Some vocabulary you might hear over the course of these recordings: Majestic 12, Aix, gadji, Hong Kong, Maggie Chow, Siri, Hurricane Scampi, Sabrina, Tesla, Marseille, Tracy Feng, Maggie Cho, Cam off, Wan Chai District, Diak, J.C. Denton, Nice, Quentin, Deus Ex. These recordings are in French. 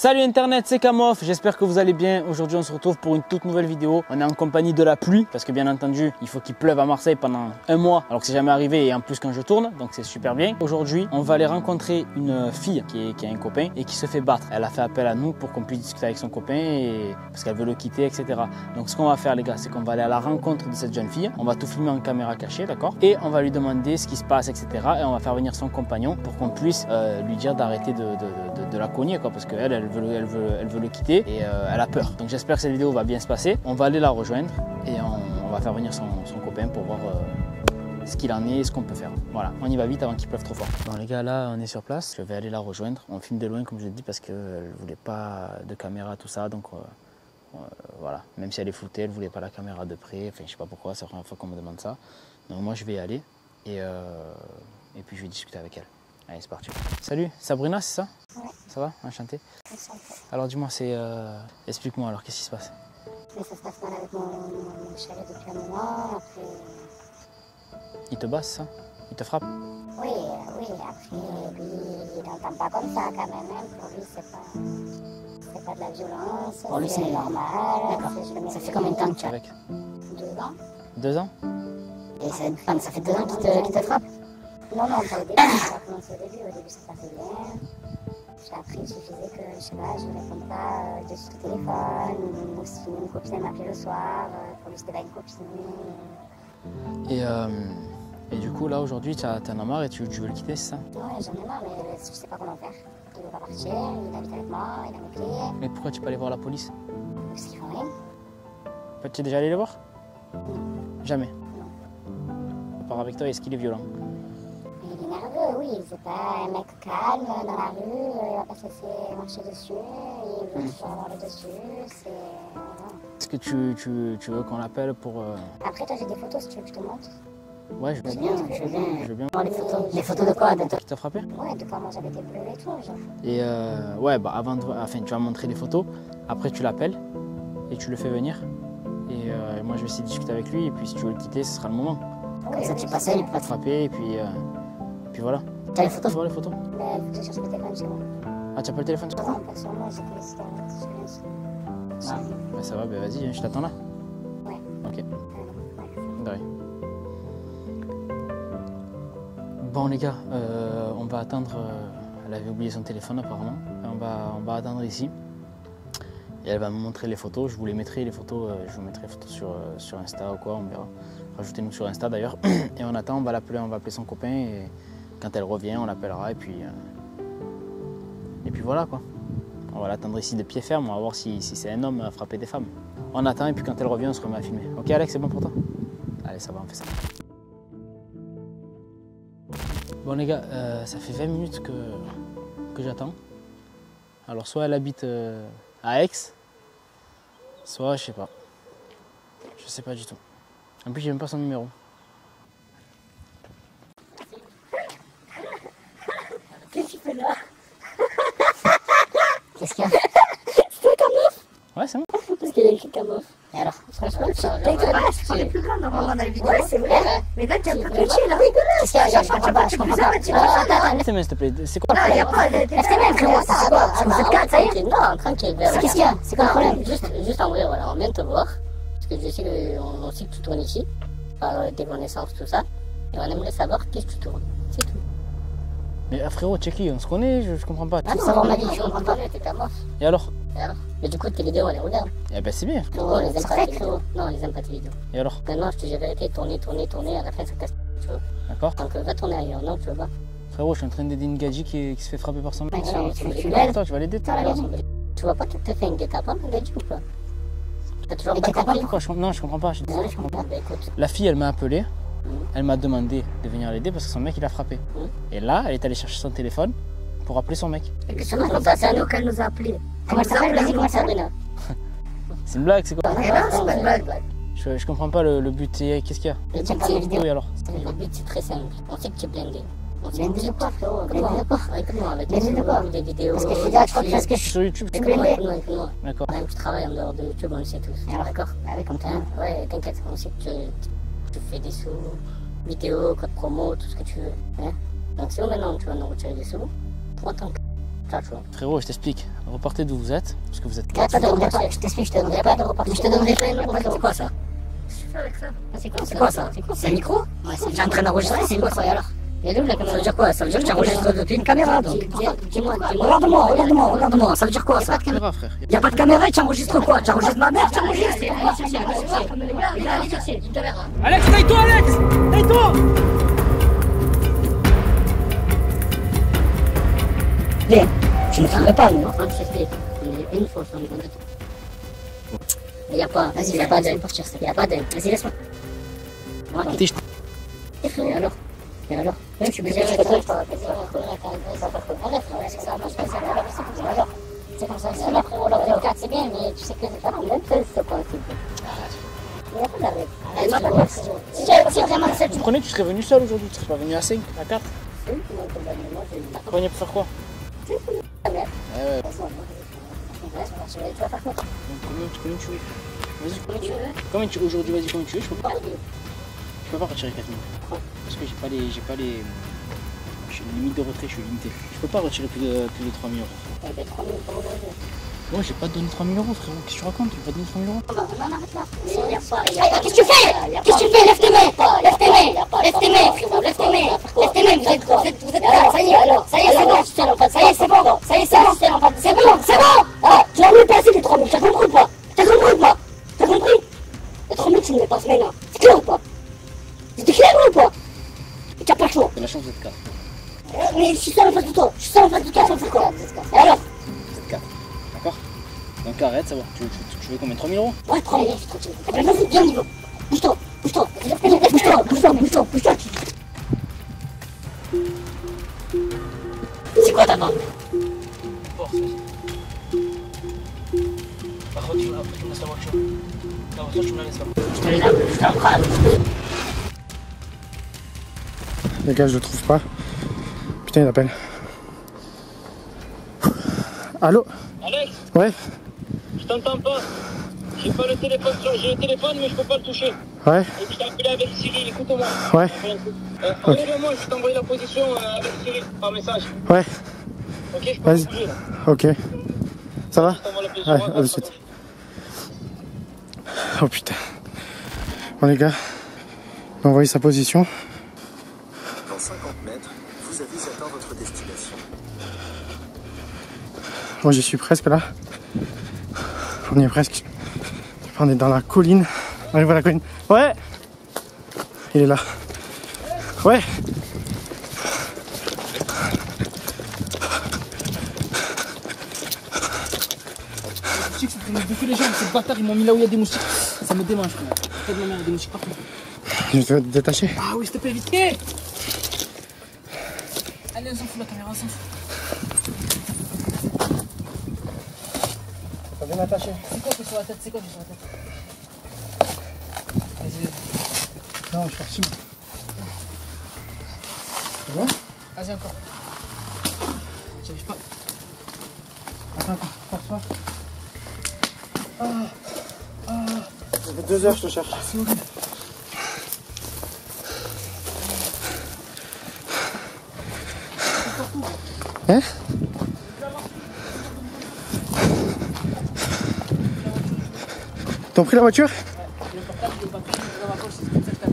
Salut Internet, c'est Cam off, j'espère que vous allez bien. Aujourd'hui on se retrouve pour une toute nouvelle vidéo. On est en compagnie de la pluie, parce que bien entendu il faut qu'il pleuve à Marseille pendant un mois, alors que c'est jamais arrivé, et en plus quand je tourne, donc c'est super bien. Aujourd'hui on va aller rencontrer une fille qui a un copain et qui se fait battre. Elle a fait appel à nous pour qu'on puisse discuter avec son copain parce qu'elle veut le quitter, etc. Donc ce qu'on va faire les gars, c'est qu'on va aller à la rencontre de cette jeune fille, on va tout filmer en caméra cachée, d'accord, et on va lui demander ce qui se passe, etc. Et on va faire venir son compagnon pour qu'on puisse lui dire d'arrêter de la cogner, quoi, parce qu'elle elle veut le quitter et elle a peur. Donc j'espère que cette vidéo va bien se passer. On va aller la rejoindre et on va faire venir son copain pour voir ce qu'il en est et ce qu'on peut faire. Voilà, on y va vite avant qu'il pleuve trop fort. Bon les gars, là on est sur place, je vais aller la rejoindre. On filme de loin comme je l'ai dit parce qu'elle voulait pas de caméra, tout ça, donc voilà. Même si elle est floutée, elle voulait pas la caméra de près, enfin je sais pas pourquoi, c'est la première fois qu'on me demande ça. Donc moi je vais y aller et puis je vais discuter avec elle. Allez, c'est parti. Salut, Sabrina, c'est ça? Ouais. Ça va? Enchanté. Enchanté. Alors dis-moi, explique-moi alors, qu'est-ce qui se passe? Ça se passe mal avec mon chéri depuis un moment, après... Il te basse, ça? Il te frappe? Oui, oui, après lui, il n'entend pas comme ça quand même, pour lui c'est pas de la violence, pour lui c'est normal. D'accord. Ça fait combien de temps que tu es avec? 2 ans. 2 ans? Et ça fait 2 ans qu'il te frappe? Non, pas au début, ça a commencé au début ça passait bien. J'ai appris, il suffisait que, je sais pas, je ne réponds pas dessus au téléphone, ou si une copine elle m'appelait le soir, pour lui c'était pas une copine. Et du coup, là aujourd'hui, t'en as marre et tu veux le quitter, c'est ça? Ouais, j'en ai marre, mais je sais pas comment faire. Il veut pas partir, il habite avec moi, il a mes clés. Mais pourquoi tu peux aller voir la police? Parce qu'ils font rien. Tu es déjà allé le voir? Non. Jamais? Non. À part avec toi, est-ce qu'il est violent? Nerveux, oui, c'est pas un mec calme dans la rue, il va pas se laisser marcher dessus, il veut toujours avoir le dessus, c'est... Est-ce que tu veux qu'on l'appelle pour... Après toi j'ai des photos si tu veux que je te montre. Ouais, je veux bien, je veux bien. Oh, les photos de quoi? De toi qui t'as frappé? Ouais, de quoi moi j'avais des bleus et tout, genre. Et ouais, bah avant de... Enfin, tu vas montrer les photos, après tu l'appelles et tu le fais venir. Et moi je vais essayer de discuter avec lui et puis si tu veux le quitter, ce sera le moment. Ouais, comme ça tu passes, il peut pas te frapper et puis... voilà. T'as les photos? Tu vois les photos? Je cherche le téléphone chez moi. Ah, t'as pas le téléphone? Non, personnellement, j'ai que le site. Ouais, ça va, ben vas-y, je t'attends là. Ouais. Ok. Ouais. Bon, les gars, on va attendre. Elle avait oublié son téléphone apparemment. On va attendre ici. Et elle va me montrer les photos. Je vous les mettrai, les photos. Je vous mettrai les photos sur Insta ou quoi, on verra. Rajoutez-nous sur Insta d'ailleurs. Et on attend, on va appeler son copain et. Quand elle revient, on l'appellera et puis voilà quoi. On va l'attendre ici de pied ferme, on va voir si c'est un homme à frapper des femmes. On attend et puis quand elle revient, on se remet à filmer. Ok Alex, c'est bon pour toi? Allez, ça va, on fait ça. Bon les gars, ça fait 20 minutes que j'attends. Alors soit elle habite à Aix, soit je sais pas. Je sais pas du tout. En plus, j'ai même pas son numéro. Qu'est-ce qu'il y a? C'était Cam off? Ouais, c'est bon. Parce qu'il y a écrit Cam off. Et alors? Franchement, tu as le plus grand normalement dans les vidéos. Ouais, c'est vrai. Mais là, tu as le plus chill, là. Qu'est-ce qu'il y a? Je comprends pas. Attends, laissez-moi s'il te plaît. C'est quoi? Non, y'a pas. Laissez-moi, frérot, ça va pas. Vous êtes 4, ça y est? Non, tranquille. Qu'est-ce qu'il y a? C'est quoi le problème? Juste en vrai, voilà, on vient de te voir. Parce que je sais qu'on sait que tu tournes ici. Par tes connaissances, tout ça. Et on aimerait savoir qu'est-ce que tu tournes. C'est tout. Mais frérot, t'es qui? On se connaît, je comprends pas. Ah non, ça m'a dit, je comprends pas, t'es Cam off. Et alors? Mais du coup, tes vidéos, on les regarde. Eh ben c'est bien. Non, les aime pas tes vidéos. Non, les aime pas tes vidéos. Et alors? Maintenant, je te dis la vérité, tourner, à la fin, ça casse, tu vois. D'accord. Donc va tourner ailleurs, non, tu veux pas? Frérot, je suis en train d'aider une gadji qui se fait frapper par son mec. Tu l'aides? Attends, tu vas l'aider. Tu vois pas que t'as fait une guet-apens, une gadji ou pas? T'as toujours pas compris? Non, je comprends pas. Je comprends pas. La fille, elle m'a appelé. Elle m'a demandé de venir l'aider parce que son mec il a frappé. Et là, elle est allée chercher son téléphone pour appeler son mec. Et que son mec, c'est à nous qu'elle nous a appelé. Comment ça s'appelle? Vas-y, comment ça s'appelle? C'est une blague, c'est quoi? Non, c'est pas une blague. Je comprends pas le but. Qu'est-ce qu'il y a? Le but, c'est la vidéo. Oui, alors. Le but, c'est très simple. On sait que tu es blindé. On sait que tu es quoi, frérot? Écoute-moi, avec des vidéos. Parce que je suis là, je crois que je suis sur YouTube. Tu es blindé? Écoute-moi. D'accord. Même tu travailles en dehors de YouTube, on le sait tous. Alors, d'accord? Avec Quentin. Ouais, t'inquiète, on sait que tu fais des sous, vidéos, code promo, tout ce que tu veux. Hein? Donc si maintenant tu vas nous retirer des sous, prends ton tu vois. Frérot, je t'explique. Reportez d'où vous êtes, parce que vous êtes 4. Je t'explique, je te donnerai pas de reporter. Je te donnerai pas de reporter. C'est quoi ça? C'est quoi ça? C'est un micro? Ouais, j'ai en train d'enregistrer, c'est quoi ça? Et alors? Ça veut dire quoi? Ça veut dire que j'enregistre depuis une caméra. Regarde-moi, ça veut dire quoi ça? Il n'y a pas de caméra et tu enregistres quoi? Tu enregistres ma mère, tu enregistres. Alex, taille-toi, Alex! Taille-toi! Je ne ferai pas, mais enfin, je t'explique. Il est une fois sur le compte. Il n'y a pas. Vas-y, il n'y a pas d'aide. Il n'y a pas d'aide. Vas-y, laisse-moi. Et alors? Et alors? Je suis obligé de faire ça. C'est comme ça, c'est là, frérot. C'est bien, mais tu sais que c'est pas la même chose, c'est pas possible. Il n'y a pas d'aide. Si vraiment c'est. Tu connais, tu serais venu seul aujourd'hui, tu serais pas venu à 5, à 4. Tu venais pour faire quoi? Comment tu veux aujourd'hui, vas-y, comment tu veux, je peux pas retirer 4 minutes. Parce que j'ai pas les. Je suis limite de retrait, je suis limité. Je peux pas retirer plus de 3 000 euros. Moi j'ai pas donné 3 000 euros frérot, qu'est-ce que tu racontes? Tu vas donner 3 000 euros? Non, arrête là. Qu'est-ce que tu fais? Lève tes mains! Lève tes mains, ça y est, c'est bon. Ah, tu l'as mis passer les 3 000, t'as compris ou pas? T'as compris? Les 3 000 tu me les passes maintenant, c'est clair ou pas? C'était clair ou pas? Et t'as pas le choix. T'as la chance d'être 4. Mais je suis seul en face de toi, ça me fait quoi? Et alors? D'accord? Donc arrête, ça va. Tu veux combien? 3 000 euros? Ouais, 3 000 euros, je suis tranquille. Eh ben vas-y, viens au niveau. Bouge-toi. C'est quoi ta main? Force. Par contre, tu me laisses la voiture. La voiture, tu me la laisses pas. Je te l'ai là, je t'apprends. Les gars, je le trouve pas. Putain, il appelle. Allô? Alex? Ouais? Je t'entends pas. J'ai pas le téléphone, j'ai le téléphone mais je peux pas le toucher. Ouais. Et puis je t'ai appelé avec Siri, écoute-moi. Ouais. Envoie-le-moi, je t'envoie la position avec Siri par message. Ouais. Ok, je peux le toucher là. Ok. Ça va? Ouais, à de suite. Oh putain. Bon les gars, il m'a envoyé sa position. Dans 50 mètres, vous avez atteint votre destination. Bon, j'y suis presque là. On y est presque. On est dans la colline. On arrive à la colline. Ouais. Il est là. Ouais. Je sais que c'était depuis les gens, ces bâtards, ils m'ont mis là où il y a des moustiques. Ça me démange, frère. Fais de ma mère, il y a des moustiques partout. Je vais te détacher. Ah oui, s'il te plaît, vite. Hey, allez, on s'en fout, la caméra, on s'en fout. Bien attaché. C'est quoi que sur la tête? Vas-y. Non, je suis parti. C'est bon? Vas-y encore. J'arrive pas. Attends, force-toi. Ça fait 2 heures que je te cherche. Ah, c'est horrible. Hein? T'as pris la voiture? Ouais, le portable, il est pas pris, il est dans ma poche, c'est comme ça que t'as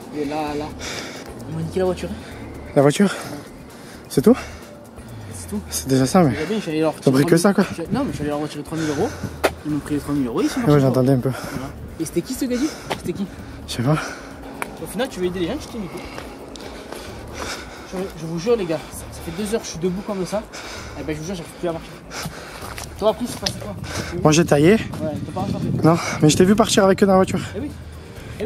pris. Il est là. Ils m'ont niqué la voiture. La voiture? Ouais. C'est tout? C'est tout. C'est déjà ça, mais. T'as pris que ça, quoi? Non, mais je suis allé leur retirer 3 000 euros. Ils m'ont pris les 3 000 euros. Ouais, j'entendais un peu. Voilà. Et c'était qui ce gars? C'était qui? Je sais pas. Au final, tu veux aider les gens, je t'ai mis quoi. Je vous jure, les gars. Ça fait 2 heures que je suis debout comme ça, et ben je vous jure, j'arrive plus à marcher. Toi, après, c'est passé quoi? Moi, j'ai taillé. Ouais, t'as pas rattrapé. Non, mais je t'ai vu partir avec eux dans la voiture. Eh oui.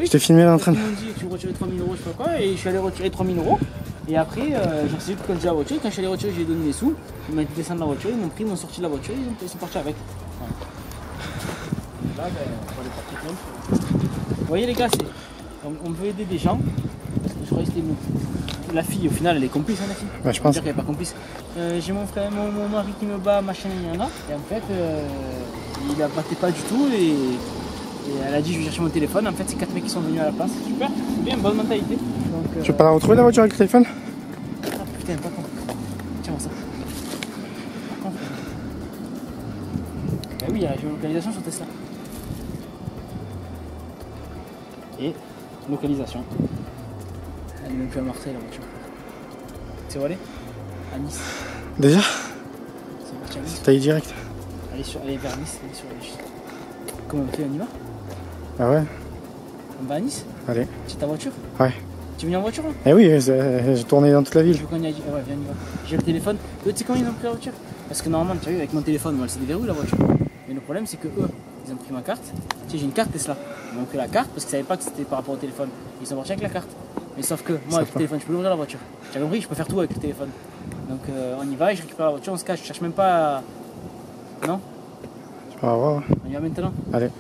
Je t'ai filmé dans le train. Ils m'ont dit, tu retirais 3 000 euros, je sais pas quoi, et je suis allé retirer 3 000 euros. Et après, j'ai reçu quand j'ai la voiture. Quand je suis allé retirer, j'ai donné les sous. Ils m'ont dit descendre de la voiture, ils m'ont pris, ils m'ont sorti de la voiture, ils sont partis avec. Voilà. Là, ben, on va les partir même. Vous voyez, les gars, on veut aider des gens. Je crois que c'était nous. La fille, au final, elle est complice, hein, la fille. Bah, je pense qu'elle n'est pas complice. J'ai mon frère, mon mari qui me bat, machin, et en fait, il la battait pas du tout et Et elle a dit je vais chercher mon téléphone, en fait c'est 4 mecs qui sont venus à la place. Super, c'est bien, bonne mentalité. Donc, tu peux pas la retrouver la voiture avec le téléphone? Ah putain, pas con. Tiens-moi ça. Par contre, bah oui, il y a la géolocalisation sur Tesla. Et localisation. Elle est même plus à Marseille la voiture. C'est où aller? À Nice. Déjà? C'est parti à Nice. T'as eu direct. Elle est vers Nice, elle est sur la juste. Comment on fait, on y va? Ah ouais. On va à Nice? Allez. C'est ta voiture? Ouais. Tu es venu en voiture là? Eh oui, j'ai tourné dans toute la ville. Ouais, viens, on y va. J'ai le téléphone. Eux, tu sais quand ils ont pris la voiture? Parce que normalement, tu as vu, avec mon téléphone, moi, elle se déverrouille la voiture. Mais le problème, c'est que eux, ils ont pris ma carte. Tu sais, j'ai une carte Tesla. Ils m'ont pris la carte parce qu'ils savaient pas que c'était par rapport au téléphone. Ils sont partis avec la carte. Mais sauf que moi, avec le téléphone, je peux l'ouvrir la voiture. Tu as compris, je peux faire tout avec le téléphone. Donc on y va et je récupère la voiture, on se cache. Je cherche même pas. Non? Je peux avoir. On y va maintenant? Allez.